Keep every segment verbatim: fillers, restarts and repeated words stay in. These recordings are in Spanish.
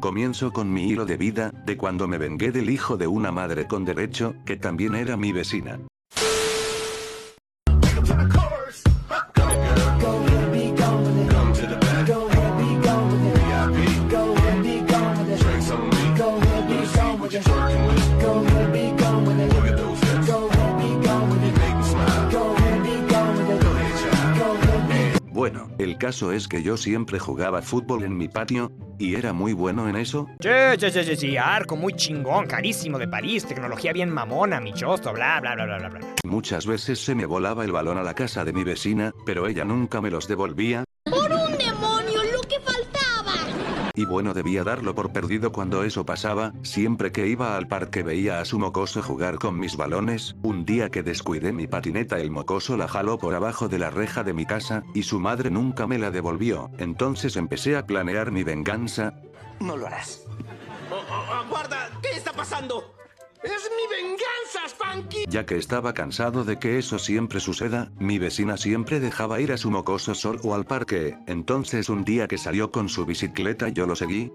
Comienzo con mi hilo de vida, de cuando me vengué del hijo de una madre con derecho, que también era mi vecina. Bueno, el caso es que yo siempre jugaba fútbol en mi patio, y era muy bueno en eso. Che, che, che, che, arco muy chingón, carísimo de París, tecnología bien mamona, mi chosto, bla, bla, bla, bla, bla. Muchas veces se me volaba el balón a la casa de mi vecina, pero ella nunca me los devolvía. ¡Por un demonio, lo que faltaba! Y bueno, debía darlo por perdido cuando eso pasaba, siempre que iba al parque veía a su mocoso jugar con mis balones. Un día que descuidé mi patineta, el mocoso la jaló por abajo de la reja de mi casa, y su madre nunca me la devolvió. Entonces empecé a planear mi venganza. No lo harás. Aguarda, ¿qué está pasando? ¡Es mi venganza, Spanky! Ya que estaba cansado de que eso siempre suceda, mi vecina siempre dejaba ir a su mocoso sol o al parque. Entonces un día que salió con su bicicleta yo lo seguí.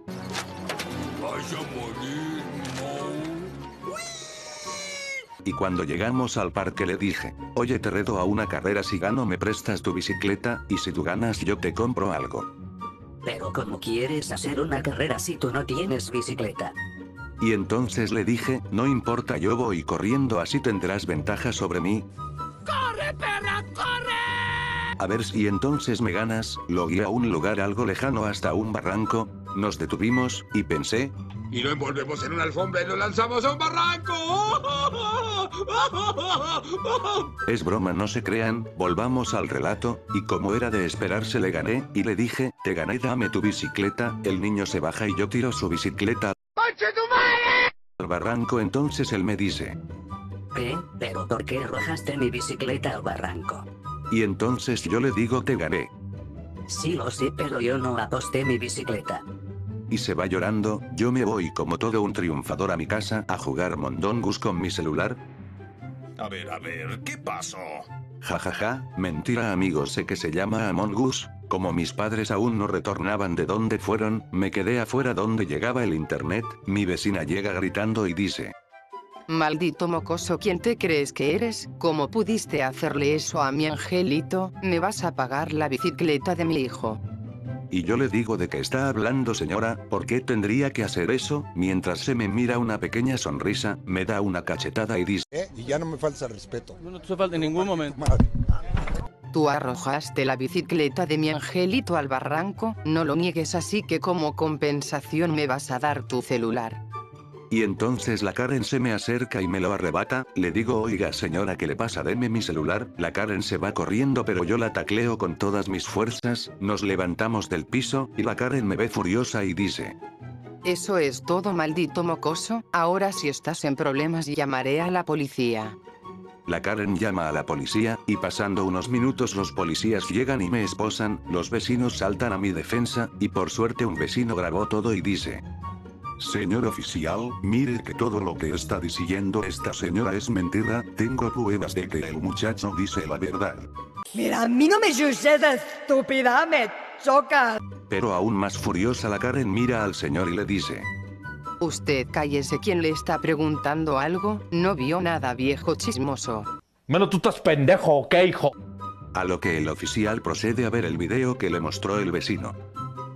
Vas a morir, ¿no? Y cuando llegamos al parque le dije, oye, te reto a una carrera, si gano me prestas tu bicicleta, y si tú ganas yo te compro algo. Pero ¿cómo quieres hacer una carrera si tú no tienes bicicleta? Y entonces le dije, no importa, yo voy corriendo, así tendrás ventaja sobre mí. ¡Corre, perra, corre! A ver si entonces me ganas. Lo guié a un lugar algo lejano hasta un barranco, nos detuvimos, y pensé... Y lo envolvemos en una alfombra y lo lanzamos a un barranco. Es broma, no se crean, volvamos al relato, y como era de esperarse le gané, y le dije, te gané, dame tu bicicleta. El niño se baja y yo tiro su bicicleta al barranco. Entonces él me dice, ¿qué? ¿Pero por qué arrojaste mi bicicleta al barranco? Y entonces yo le digo, te gané. Sí lo sé, pero yo no aposté mi bicicleta. Y se va llorando. Yo me voy como todo un triunfador a mi casa a jugar mondongus con mi celular. A ver, a ver, ¿qué pasó? Ja, ja, ja, mentira amigos, sé que se llama Among Us. Como mis padres aún no retornaban de donde fueron, me quedé afuera donde llegaba el internet. Mi vecina llega gritando y dice, maldito mocoso, ¿quién te crees que eres? ¿Cómo pudiste hacerle eso a mi angelito? Me vas a pagar la bicicleta de mi hijo. Y yo le digo, ¿de qué está hablando señora? ¿Por qué tendría que hacer eso? Mientras se me mira una pequeña sonrisa, me da una cachetada y dice, eh, y ya no me falta respeto. No te falta en ningún momento. Madre. Tú arrojaste la bicicleta de mi angelito al barranco, no lo niegues, así que como compensación me vas a dar tu celular. Y entonces la Karen se me acerca y me lo arrebata. Le digo, oiga señora, ¿qué le pasa? Deme mi celular. La Karen se va corriendo, pero yo la tacleo con todas mis fuerzas, nos levantamos del piso, y la Karen me ve furiosa y dice, eso es todo, maldito mocoso, ahora si estás en problemas llamaré a la policía. La Karen llama a la policía, y pasando unos minutos los policías llegan y me esposan. Los vecinos saltan a mi defensa, y por suerte un vecino grabó todo y dice, señor oficial, mire que todo lo que está diciendo esta señora es mentira, tengo pruebas de que el muchacho dice la verdad. Mira, a mí no me sucede, estúpida, me choca. Pero aún más furiosa la Karen mira al señor y le dice, usted cállese, ¿quién le está preguntando algo? No vio nada, viejo chismoso. Bueno, tú estás pendejo, ¿ok, hijo? A lo que el oficial procede a ver el video que le mostró el vecino.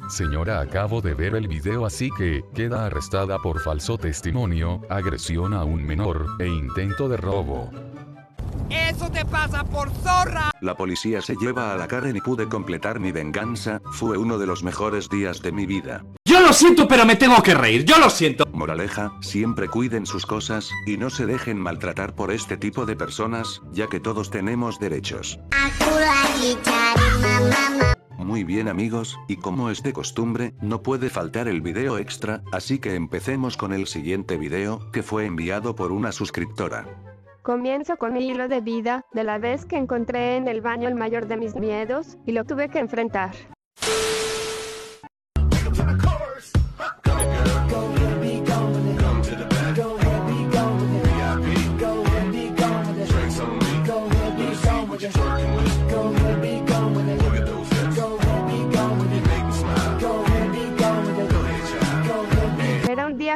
Señora, acabo de ver el video, así que queda arrestada por falso testimonio, agresión a un menor, e intento de robo. ¡Eso te pasa por zorra! La policía se lleva a la Karen y pude completar mi venganza. Fue uno de los mejores días de mi vida. Yo lo siento, pero me tengo que reír, yo lo siento. Moraleja, siempre cuiden sus cosas, y no se dejen maltratar por este tipo de personas, ya que todos tenemos derechos. Muy bien amigos, y como es de costumbre, no puede faltar el video extra, así que empecemos con el siguiente video, que fue enviado por una suscriptora. Comienzo con mi hilo de vida, de la vez que encontré en el baño el mayor de mis miedos, y lo tuve que enfrentar.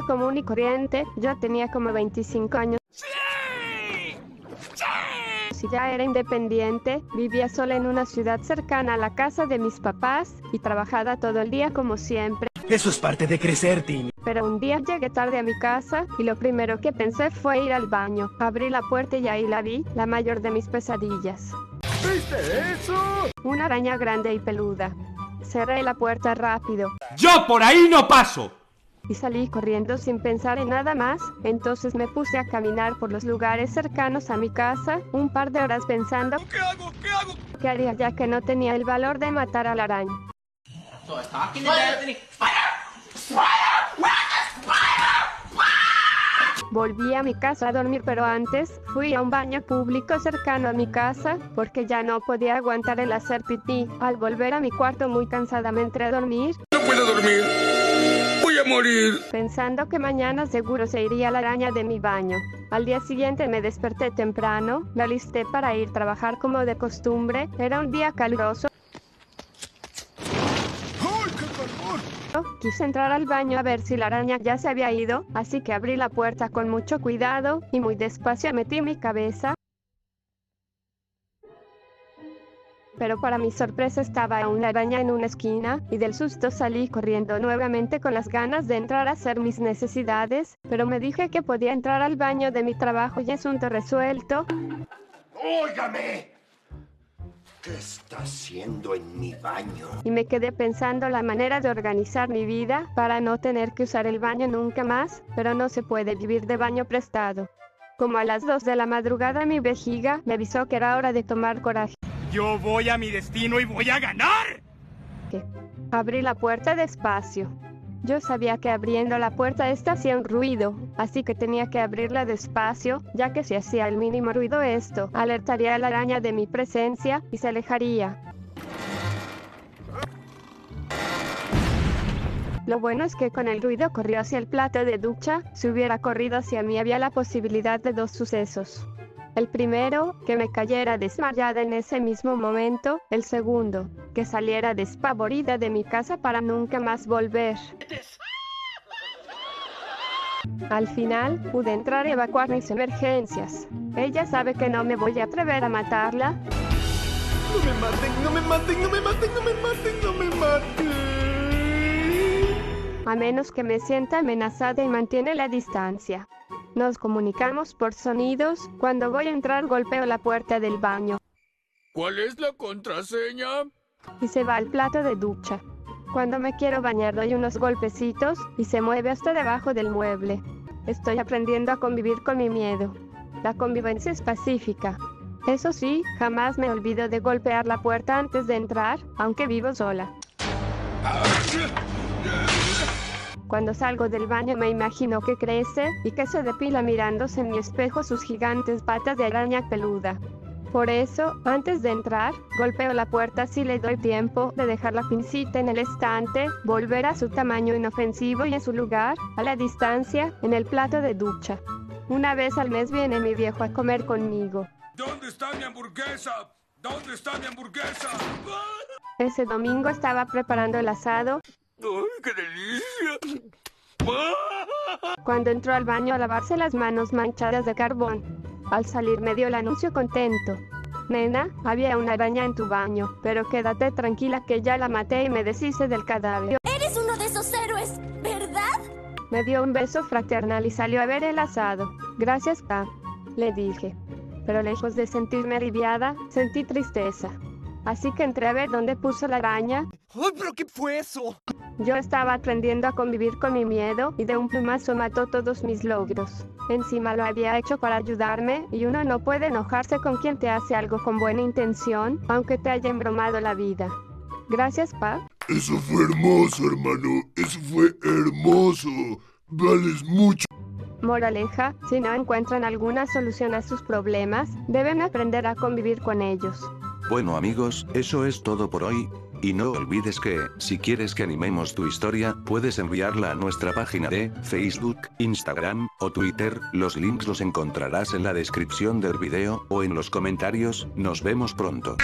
chica común y corriente. Yo tenía como veinticinco años. ¡Sí! ¡Sí! Ya era independiente, vivía sola en una ciudad cercana a la casa de mis papás y trabajaba todo el día como siempre. Eso es parte de crecer, Tim. Pero un día llegué tarde a mi casa y lo primero que pensé fue ir al baño. Abrí la puerta y ahí la vi, la mayor de mis pesadillas. ¿Viste eso? Una araña grande y peluda. Cerré la puerta rápido. ¡Yo por ahí no paso! Y salí corriendo sin pensar en nada más. Entonces me puse a caminar por los lugares cercanos a mi casa un par de horas pensando ¿Qué hago? ¿Qué hago? ¿Qué haría? Ya que no tenía el valor de matar a la araña. Volví a mi casa a dormir, pero antes fui a un baño público cercano a mi casa porque ya no podía aguantar el hacer pipí. Al volver a mi cuarto muy cansada me entré a dormir. No puedo dormir, voy a morir. Pensando que mañana seguro se iría la araña de mi baño. Al día siguiente me desperté temprano, me alisté para ir a trabajar como de costumbre. Era un día caluroso. Quise entrar al baño a ver si la araña ya se había ido, así que abrí la puerta con mucho cuidado y muy despacio metí mi cabeza. Pero para mi sorpresa estaba una araña en una esquina y del susto salí corriendo nuevamente con las ganas de entrar a hacer mis necesidades, pero me dije que podía entrar al baño de mi trabajo y asunto resuelto. ¡Óigame! ¿Qué está haciendo en mi baño? Y me quedé pensando la manera de organizar mi vida para no tener que usar el baño nunca más, pero no se puede vivir de baño prestado. Como a las dos de la madrugada mi vejiga me avisó que era hora de tomar coraje. Yo voy a mi destino y voy a ganar. ¿Qué? Abrí la puerta despacio. Yo sabía que abriendo la puerta esta hacía un ruido, así que tenía que abrirla despacio, ya que si hacía el mínimo ruido esto alertaría a la araña de mi presencia y se alejaría. Lo bueno es que con el ruido corrió hacia el plato de ducha. Si hubiera corrido hacia mí había la posibilidad de dos sucesos. El primero, que me cayera desmayada en ese mismo momento. El segundo, que saliera despavorida de mi casa para nunca más volver. Al final, pude entrar y evacuar mis emergencias. Ella sabe que no me voy a atrever a matarla. No me maten, no me maten, no me maten, no me maten, no me maten. A menos que me sienta amenazada y mantiene la distancia. Nos comunicamos por sonidos. Cuando voy a entrar golpeo la puerta del baño. ¿Cuál es la contraseña? Y se va al plato de ducha. Cuando me quiero bañar doy unos golpecitos y se mueve hasta debajo del mueble. Estoy aprendiendo a convivir con mi miedo. La convivencia es pacífica. Eso sí, jamás me olvido de golpear la puerta antes de entrar, aunque vivo sola. Cuando salgo del baño me imagino que crece y que se depila mirándose en mi espejo sus gigantes patas de araña peluda. Por eso, antes de entrar, golpeo la puerta si le doy tiempo de dejar la pincita en el estante, volver a su tamaño inofensivo y en su lugar, a la distancia, en el plato de ducha. Una vez al mes viene mi viejo a comer conmigo. ¿Dónde está mi hamburguesa? ¿Dónde está mi hamburguesa? Ese domingo estaba preparando el asado. ¡Ay, qué delicia! Cuando entró al baño a lavarse las manos manchadas de carbón. Al salir me dio el anuncio contento. Nena, había una araña en tu baño, pero quédate tranquila que ya la maté y me deshice del cadáver. Eres uno de esos héroes, ¿verdad? Me dio un beso fraternal y salió a ver el asado. Gracias, K, le dije. Pero lejos de sentirme aliviada, sentí tristeza. Así que entré a ver dónde puso la araña. ¡Ay, pero qué fue eso! Yo estaba aprendiendo a convivir con mi miedo y de un plumazo mató todos mis logros. Encima lo había hecho para ayudarme y uno no puede enojarse con quien te hace algo con buena intención, aunque te haya embromado la vida. Gracias, Pa. Eso fue hermoso, hermano. Eso fue hermoso. Vales mucho. Moraleja, si no encuentran alguna solución a sus problemas, deben aprender a convivir con ellos. Bueno amigos, eso es todo por hoy, y no olvides que, si quieres que animemos tu historia, puedes enviarla a nuestra página de Facebook, Instagram, o Twitter. Los links los encontrarás en la descripción del video, o en los comentarios. Nos vemos pronto.